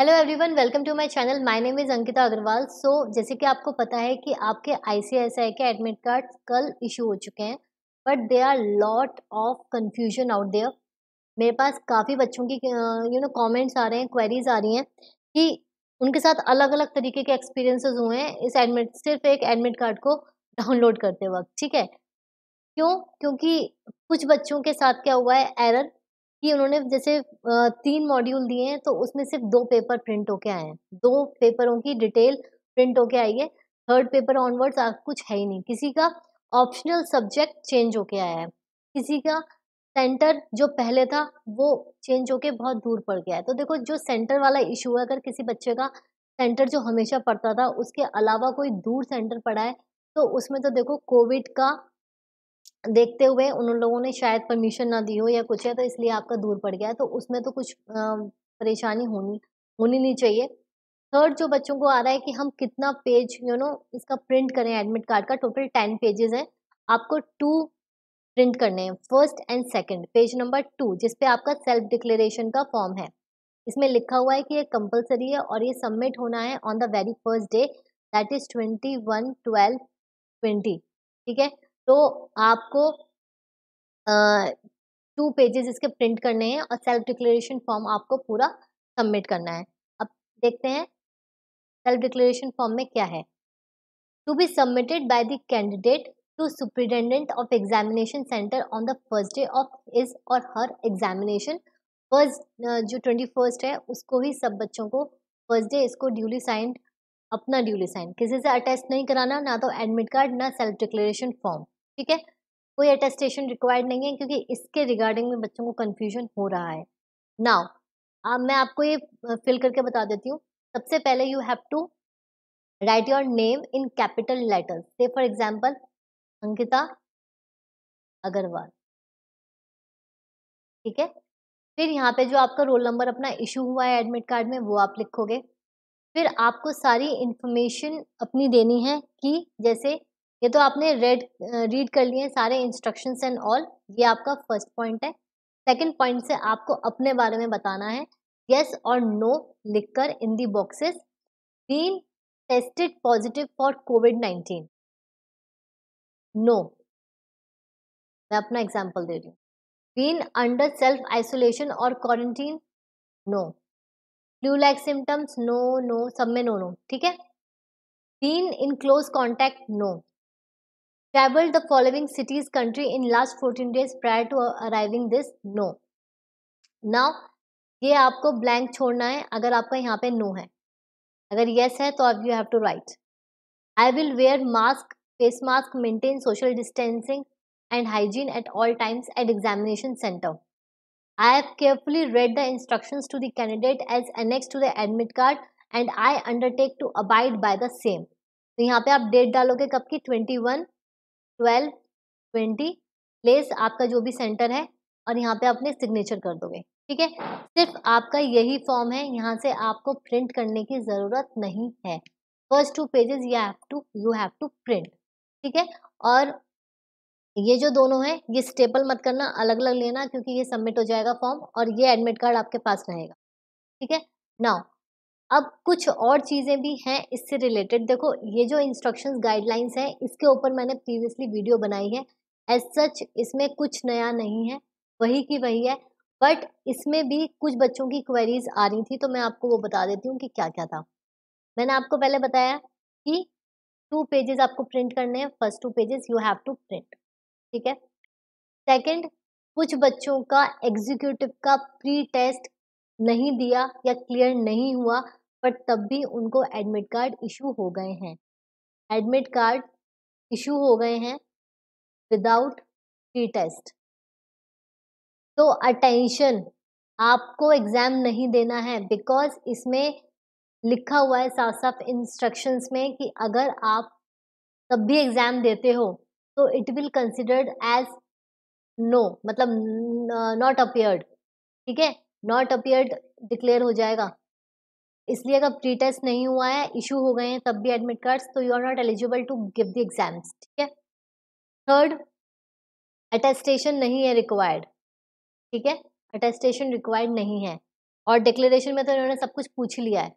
Hello everyone, welcome to my channel. My name is Ankita Agarwal. So जैसे कि आपको पता है कि आपके आईसीएसआई के एडमिट कार्ड कल इशू हो चुके हैं, but they are lot of confusion out there. मेरे पास काफ़ी बच्चों की कमेंट्स आ रहे हैं, क्वेरीज आ रही हैं कि उनके साथ अलग अलग तरीके के एक्सपीरियंसेस हुए हैं इस एडमिट कार्ड को डाउनलोड करते वक्त। ठीक है, क्यों? क्योंकि कुछ बच्चों के साथ क्या हुआ है एरर कि उन्होंने जैसे 3 मॉड्यूल दिए हैं तो उसमें सिर्फ 2 पेपर प्रिंट होके आए हैं, 2 पेपरों की डिटेल प्रिंट होके आई है। थर्ड पेपर ऑनवर्ड्स कुछ है ही नहीं। किसी का ऑप्शनल सब्जेक्ट चेंज होके आया है, किसी का सेंटर जो पहले था वो चेंज होके बहुत दूर पड़ गया है। तो देखो, जो सेंटर वाला इशू है, अगर किसी बच्चे का सेंटर जो हमेशा पड़ता था उसके अलावा कोई दूर सेंटर पड़ा है तो उसमें तो देखो कोविड का देखते हुए उन लोगों ने शायद परमिशन ना दी हो या कुछ है, तो इसलिए आपका दूर पड़ गया है। तो उसमें तो कुछ परेशानी होनी नहीं चाहिए। थर्ड जो बच्चों को आ रहा है कि हम कितना पेज इसका प्रिंट करें एडमिट कार्ड का, टोटल 10 पेजेस हैं, आपको 2 प्रिंट करने हैं, first and second. Page number 2 जिसपे आपका सेल्फ डिक्लेरेशन का फॉर्म है, इसमें लिखा हुआ है कि ये कंपल्सरी है और ये सबमिट होना है on the very first day, that is 21/12/20। ठीक है, तो आपको 2 पेजेस इसके प्रिंट करने हैं और सेल्फ डिक्लेरेशन फॉर्म आपको पूरा सबमिट करना है। अब देखते हैं सेल्फ डिक्लेरेशन फॉर्म में क्या है। To be submitted by the candidate to superintendent of examination centre on the first day of his or her examination. First जो 21st है उसको ही सब बच्चों को फर्स्ट डे इसको ड्यूली साइंड, अपना ड्यूली साइन, किसी से अटेस्ट नहीं कराना, ना तो एडमिट कार्ड ना सेल्फ डिक्लेरेशन फॉर्म। ठीक है, कोई अटेस्टेशन रिक्वायर्ड नहीं है क्योंकि इसके रिगार्डिंग में बच्चों को कंफ्यूजन हो रहा है। नाउ अब मैं आपको ये फिल करके बता देती हूँ। सबसे पहले you have to write your name in capital letters, से फॉर एग्जांपल अंकिता अग्रवाल। ठीक है, फिर यहाँ पे जो आपका रोल नंबर अपना इशू हुआ है एडमिट कार्ड में वो आप लिखोगे। फिर आपको सारी इंफॉर्मेशन अपनी देनी है कि जैसे ये तो आपने रीड कर लिए सारे इंस्ट्रक्शंस एंड ऑल, ये आपका फर्स्ट पॉइंट है। सेकंड पॉइंट से आपको अपने बारे में बताना है, येस और नो लिखकर in the boxes. Been tested positive for कोविड-19, नो। मैं अपना एग्जांपल दे रही हूँ। बीन अंडर सेल्फ आइसोलेशन और quarantine, no. Flu like symptoms, no no, सब में नो नो। ठीक है, been in close contact, no. Travel the following cities country in last 14 days prior to arriving this, no. Now ये आपको blank छोड़ना है अगर आपका यहाँ पे no है, अगर yes है तो आप you have to write. I will wear mask, face mask, maintain social distancing and hygiene at all times at examination center. I have carefully read the instructions to the candidate as annexed to the admit card and I undertake to abide by the same. तो यहाँ पे आप date डालोगे कब की, 21/12/20, place आपका जो भी सेंटर है, और यहाँ पे आपने सिग्नेचर कर दोगे। ठीक है, सिर्फ आपका यही फॉर्म है, यहाँ से आपको प्रिंट करने की ज़रूरत नहीं है। First 2 pages you have to print. ठीक है, और ये जो दोनों हैं ये स्टेपल मत करना, अलग अलग लेना क्योंकि ये सबमिट हो जाएगा फॉर्म और ये एडमिट कार्ड आपके पास रहेगा। ठीक है, नाउ अब कुछ और चीज़ें भी हैं इससे रिलेटेड। देखो, ये जो इंस्ट्रक्शंस गाइडलाइंस हैं इसके ऊपर मैंने प्रीवियसली वीडियो बनाई है, एज सच इसमें कुछ नया नहीं है, वही की वही है, बट इसमें भी कुछ बच्चों की क्वेरीज आ रही थी तो मैं आपको वो बता देती हूँ कि क्या क्या था। मैंने आपको पहले बताया कि 2 पेजेस आपको प्रिंट करने हैं, first 2 pages you have to print. ठीक है, सेकेंड, कुछ बच्चों का एग्जीक्यूटिव का प्री टेस्ट नहीं दिया या क्लियर नहीं हुआ बट तब भी उनको एडमिट कार्ड इशू हो गए हैं। एडमिट कार्ड इशू हो गए हैं विदाउट प्री टेस्ट। तो अटेंशन, आपको एग्ज़ाम नहीं देना है बिकॉज इसमें लिखा हुआ है साफ साफ इंस्ट्रक्शंस में कि अगर आप तब भी एग्ज़ाम देते हो तो it will considered as no, मतलब नॉट अपियर्ड। ठीक है, नॉट अपियर्ड डिक्लेयर हो जाएगा। इसलिए अगर प्री टेस्ट नहीं हुआ है, इशू हो गए हैं तब भी एडमिट कार्ड्स, तो you are not eligible to give the exams. ठीक है, थर्ड, अटेस्टेशन नहीं है रिक्वायर्ड। ठीक है, अटेस्टेशन रिक्वायर्ड नहीं है। और डिक्लेरेशन में तो इन्होंने सब कुछ पूछ लिया है,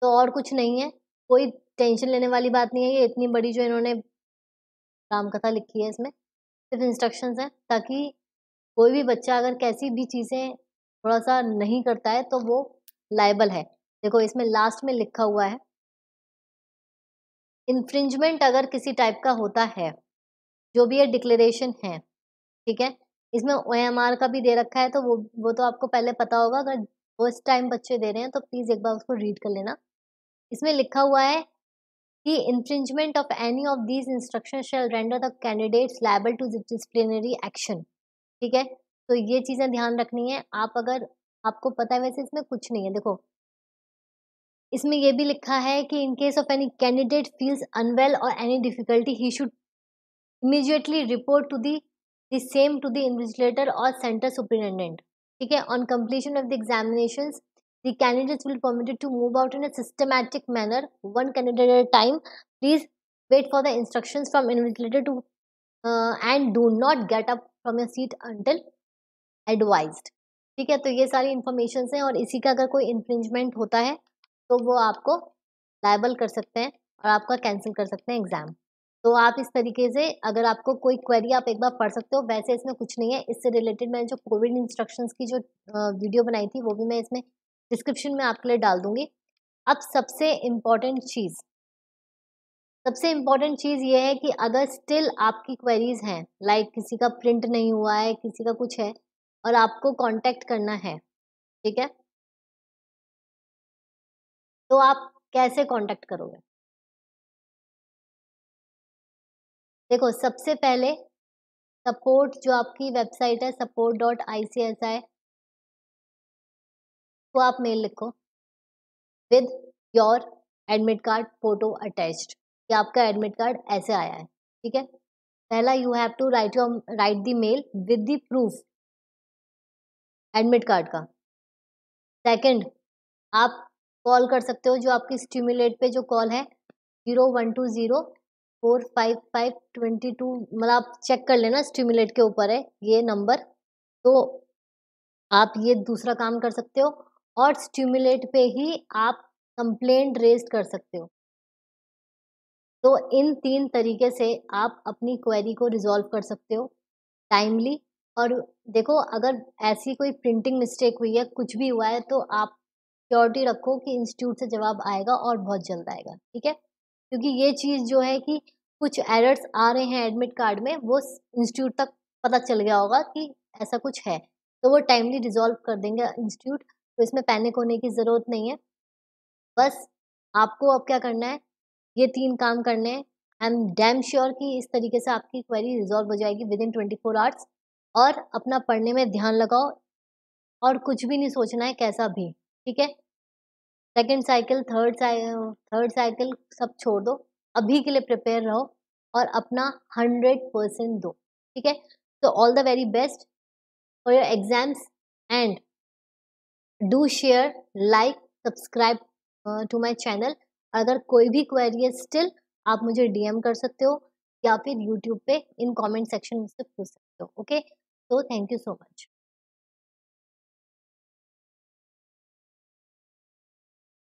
तो और कुछ नहीं है, कोई टेंशन लेने वाली बात नहीं है। ये इतनी बड़ी जो इन्होंने रामकथा लिखी है इसमें सिर्फ इंस्ट्रक्शंस हैं, ताकि कोई भी बच्चा अगर कैसी भी चीज़ें थोड़ा सा नहीं करता है तो वो लायबल है। देखो इसमें लास्ट में लिखा हुआ है इन्फ्रिंजमेंट अगर किसी टाइप का होता है, जो भी ये डिक्लेरेशन है, ठीक है। इसमें OMR का भी दे रखा है, तो वो तो आपको पहले पता होगा। अगर फर्स्ट टाइम बच्चे दे रहे हैं तो प्लीज़ एक बार उसको रीड कर लेना। इसमें लिखा हुआ है कि infringement of any of these instructions shall render the candidates liable to disciplinary action, ठीक है। तो ये चीज़ें ध्यान रखनी है आप, अगर आपको पता है। वैसे इसमें कुछ नहीं है। देखो इसमें यह भी लिखा है कि in case of any candidate feels unwell और any difficulty he should immediately report to the same to the invigilator और सेंटर सुपरिटेंडेंट, ठीक है। On completion of the examinations The candidates will permitted to move out in a systematic manner, one candidate at a time. Please wait for the instructions from invigilator to and do not get up from your seat until advised, ठीक है। तो ये सारी information हैं, और इसी का अगर कोई infringement होता है तो वो आपको liable कर सकते हैं और आपका cancel कर सकते हैं exam। तो आप इस तरीके से अगर आपको कोई क्वेरी आप एक बार पढ़ सकते हो। वैसे इसमें कुछ नहीं है। इससे रिलेटेड मैंने जो कोविड इंस्ट्रक्शंस की जो वीडियो बनाई थी वो भी मैं इसमें डिस्क्रिप्शन में आपके लिए डाल दूंगी। अब सबसे इम्पोर्टेंट चीज़ ये है कि अगर स्टिल आपकी क्वेरीज हैं, लाइक किसी का प्रिंट नहीं हुआ है, किसी का कुछ है, और आपको कांटेक्ट करना है, ठीक है, तो आप कैसे कांटेक्ट करोगे? देखो सबसे पहले सपोर्ट, जो आपकी वेबसाइट है support.icsi, तो आप मेल लिखो with your admit card photo attached, कि आपका एडमिट कार्ड ऐसे आया है, ठीक है। पहला you have to write the mail with the proof admit card का। सेकंड, आप कॉल कर सकते हो, जो आपकी स्टिमुलेट पे जो कॉल है 0120-455-22, मतलब आप चेक कर लेना, स्टिमुलेट के ऊपर है ये नंबर, तो आप ये दूसरा काम कर सकते हो। और स्टिमुलेट पे ही आप कंप्लेंट रेज कर सकते हो। तो इन तीन तरीके से आप अपनी क्वेरी को रिजॉल्व कर सकते हो टाइमली। और देखो अगर ऐसी कोई प्रिंटिंग मिस्टेक हुई है, कुछ भी हुआ है, तो आप श्योरिटी रखो कि इंस्टीट्यूट से जवाब आएगा और बहुत जल्द आएगा, ठीक है। क्योंकि ये चीज़ जो है कि कुछ एरर्स आ रहे हैं एडमिट कार्ड में, वो इंस्टीट्यूट तक पता चल गया होगा कि ऐसा कुछ है, तो वो टाइमली रिजॉल्व कर देंगे इंस्टीट्यूट। तो इसमें पैनिक होने की ज़रूरत नहीं है। बस आपको अब क्या करना है, ये तीन काम करने हैं। आई एम डैम श्योर कि इस तरीके से आपकी क्वेरी रिजॉल्व हो जाएगी विद इन 24 आवर्स। और अपना पढ़ने में ध्यान लगाओ और कुछ भी नहीं सोचना है कैसा भी, ठीक है। सेकेंड साइकिल, थर्ड साइकिल सब छोड़ दो, अभी के लिए प्रिपेयर रहो और अपना 100% दो, ठीक है। तो all the very best for your exams, and do share, like, subscribe to my channel. अगर कोई भी क्वेरी है स्टिल आप मुझे DM कर सकते हो या फिर YouTube पे इन कमेंट सेक्शन में से पूछ सकते हो। Okay, so thank you so much.